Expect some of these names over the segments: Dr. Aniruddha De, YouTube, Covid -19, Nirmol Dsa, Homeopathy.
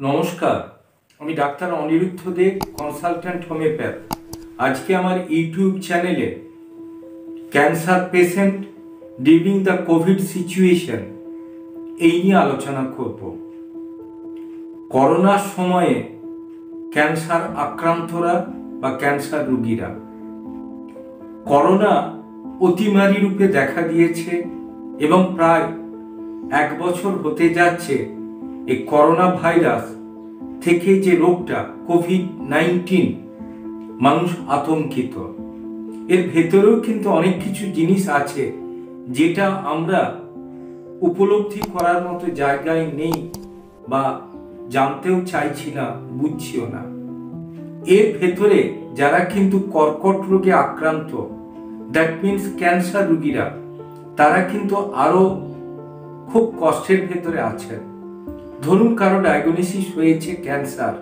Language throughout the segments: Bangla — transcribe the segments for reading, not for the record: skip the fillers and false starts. नमस्कार आमी doctor Aniruddha Dey consultant homeopath. आज के आमार यूट्यूब चैनेले cancer patient during the Covid situation एई निये आलोचना करब। करोनार समये कैंसार आक्रांतरा बा कैंसार रोगीरा करोना अतिमारी रूपे देखा दिएछे एबं प्राय एक बछर होते जाच्छे। एक करोना भाईरस थेके जे रोगटा कोविड-19 मानुष आतंकित एर भेतरेও किन्तु अनेक किछु जिनिस आछे जेटा आमरा उपलब्धि करार मतो जायगाय नेই बा जानतेও চাইছি না বুঝছিও না। एर भेतरे যারা किन्तु कर्कट रोगे आक्रांत दैट मीन्स कैंसार रोगीरा तारा किन्तु आरो खूब कष्टेर भेतरे आछेन। धरुन कारो डायगनोसिस होयेछे कैंसार,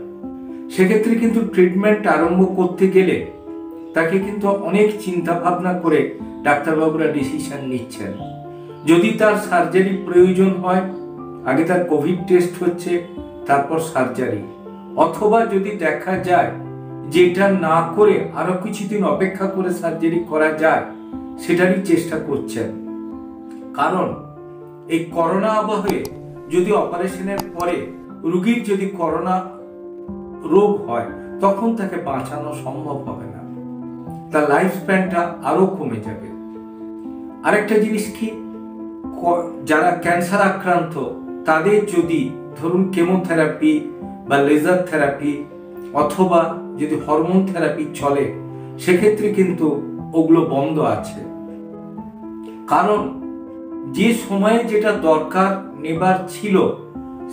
सेक्षेत्रे किन्तु ट्रिटमेंट आरम्भ करते गेले ताके किन्तु अनेक चिंता भावना करे डाक्तार बाबुरा डिसिशन निच्छेन। यदि तार सार्जारि प्रयोजन हय आगे तार कोविड टेस्ट होच्छे तारपर सार्जारि, अथवा यदि देखा जाय जे एटा ना करे आरो किछुदिन अपेक्षा करे सार्जारि करा जाय सेटारই चेष्टा करছেন। कारण এই করোনা আবহে যদি অপারেশনের পরে রোগীর যদি করোনা রোগ হয় তখন তাকে বাঁচানো সম্ভব হবে না, তার লাইফ স্প্যানটা আরো কমে যাবে। আরেকটা জিনিস কি, যারা ক্যান্সার আক্রান্ত তাদের যদি ধরুন কেমোথেরাপি বা লেজার থেরাপি অথবা যদি হরমোন থেরাপি চলে সেক্ষেত্রে কিন্তু ওগুলো বন্ধ আছে। কারণ যে সময়ে যেটা দরকার নেবার ছিল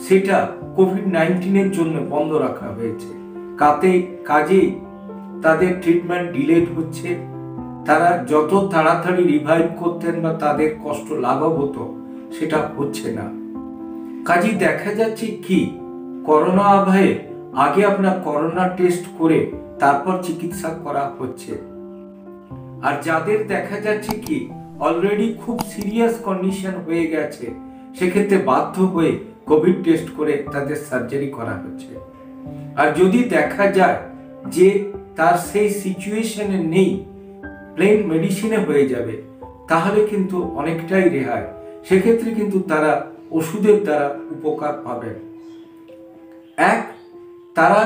সেটা কোভিড-19 এর জন্য বন্ধ রাখা হয়েছে, কাজে তাদের ট্রিটমেন্ট ডিলেড হচ্ছে। তারা যত তাড়াতাড়ি রিভাইভ করতেন বা তাদের কষ্ট লাঘব হতো সেটা হচ্ছে না। কাজে দেখা যাচ্ছে কি করোনা আবহে আগে আপনার করোনা টেস্ট করে তারপর চিকিৎসা করা হচ্ছে। আর যাদের দেখা যাচ্ছে কি অলরেডি খুব সিরিয়াস কন্ডিশন হয়ে গেছে সেক্ষেত্রে বাধ্য হয়ে কোভিড টেস্ট করে তাদের সার্জারি করা হচ্ছে। আর যদি দেখা যায় যে তার সেই সিচুয়েশনে নেই প্লেন মেডিসিনে হয়ে যাবে তাহলে কিন্তু অনেকটাই রেহাই, সেক্ষেত্রে কিন্তু তারা ওষুধের দ্বারা উপকার পাবে। এক, তারা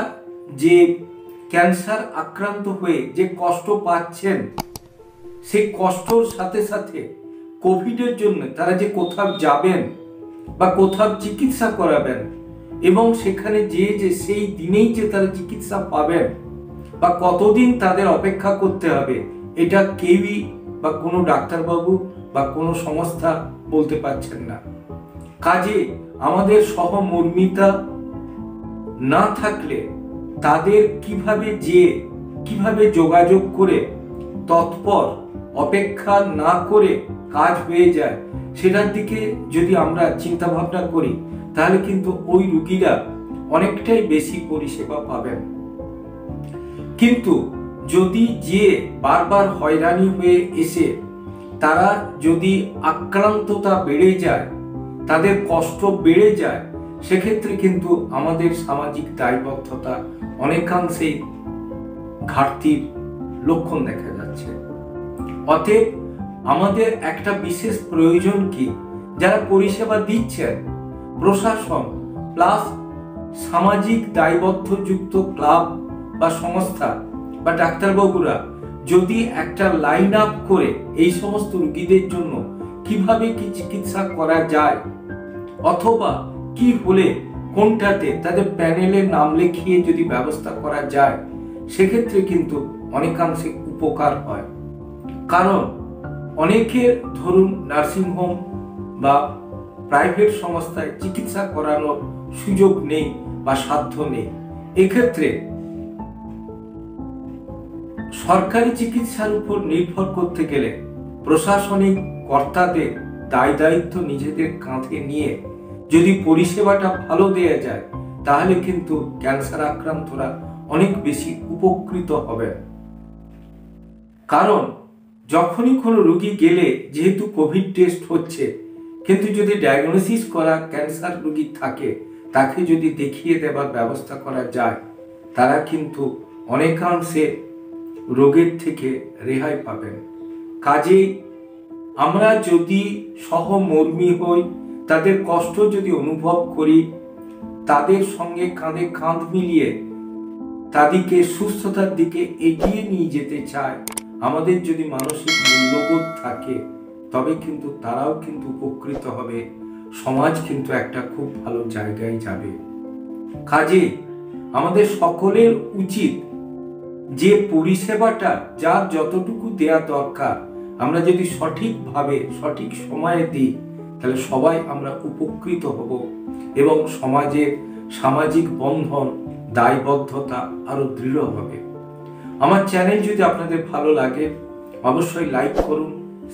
যে ক্যান্সার আক্রান্ত হয়ে যে কষ্ট পাচ্ছেন সেই কষ্টর সাথে সাথে কোভিডের জন্য তারা যে কোথাও যাবেন বা কোথাও চিকিৎসা করাবেন এবং সেখানে যে সেই দিনেই যে তারা চিকিৎসা পাবেন বা কতদিন তাদের অপেক্ষা করতে হবে এটা কেউই বা কোনো ডাক্তারবাবু বা কোনো সংস্থা বলতে পারছেন না। কাজে আমাদের সহমর্মিতা না থাকলে তাদের কিভাবে যোগাযোগ করে তৎপর অপেক্ষা না করে কাজ হয়ে যায় সেটার দিকে যদি আমরা চিন্তা ভাবনা করি তাহলে কিন্তু ওই রোগীরা অনেকটাই বেশি পরিষেবা পাবেন। কিন্তু যদি যে বারবার হয়রানি হয়ে এসে তারা যদি আক্রান্ততা বেড়ে যায় তাদের কষ্ট বেড়ে যায় সেক্ষেত্রে কিন্তু আমাদের সামাজিক দায়বদ্ধতা অনেকাংশেই ঘাটতির লক্ষণ দেখা যাচ্ছে। অতএব আমাদের একটা বিশেষ প্রয়োজন কি যারা পরিষেবা দিচ্ছেন প্রশাসন প্লাস সামাজিক দায়বদ্ধযুক্ত ক্লাব বা সংস্থা বা ডাক্তারবাবুরা যদি একটা লাইন আপ করে এই সমস্ত রোগীদের জন্য কিভাবে কি চিকিৎসা করা যায় অথবা কি হলে কোনটাতে তাদের প্যানেলে নাম লিখিয়ে যদি ব্যবস্থা করা যায় সেক্ষেত্রে কিন্তু অনেকাংশে উপকার হয়। কারণ অনেকের ধরুন নার্সিংহোম বা প্রাইভেট সংস্থায় চিকিৎসা করানোর সুযোগ নেই বা সাধ্য নেই, এক্ষেত্রে সরকারি চিকিৎসার উপর নির্ভর করতে গেলে প্রশাসনিক কর্তাদের দায় দায়িত্ব নিজেদের কাঁধে নিয়ে যদি পরিষেবাটা ভালো দেওয়া যায় তাহলে কিন্তু ক্যান্সার আক্রান্তরা অনেক বেশি উপকৃত হবে। কারণ যখনই কোনো রোগী গেলে যেহেতু কোভিড টেস্ট হচ্ছে কিন্তু যদি ডায়াগনোসিস করা ক্যান্সার রোগী থাকে ताके जोदि देखिए देवार व्यवस्था करा जाए तारा किन्तु अनेकांशे रोगेर थेके रेहाई पाबेन। काजेई आमरा जोदि सहमर्मी हई, तादेर कष्ट जोदि अनुभव करी, तादेर संगे काँधे काँध मिलिए तादिके सुस्थतार दिके एगिए निये जेते चाय आमादेर जोदि मानसिक मूल्यबोध थाके तबे किन्तु ताराओ किन्तु उपकृत होबे, समाज किन्तु एकटा खूब भालो जायगाय जाबे। काजेई आमादेर सकलेर उचित जे परिसेवाटा जार जतटुकु देया दरकार आमरा जोदि सठिकभावे सठिक समये दिई ताहले सबाई आमरा उपकृत हब एबं समाजे सामाजिक बंधन दायबद्धता आरो दृढ़ होबे। आमार चैनल जो आपनादेर भालो लागे अवश्य लाइक करुन,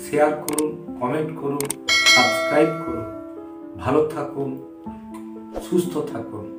शेयर करुन, कमेंट करुन, सबस्क्राइब करुन। भालो थाकुन, सुस्थ थाकुन।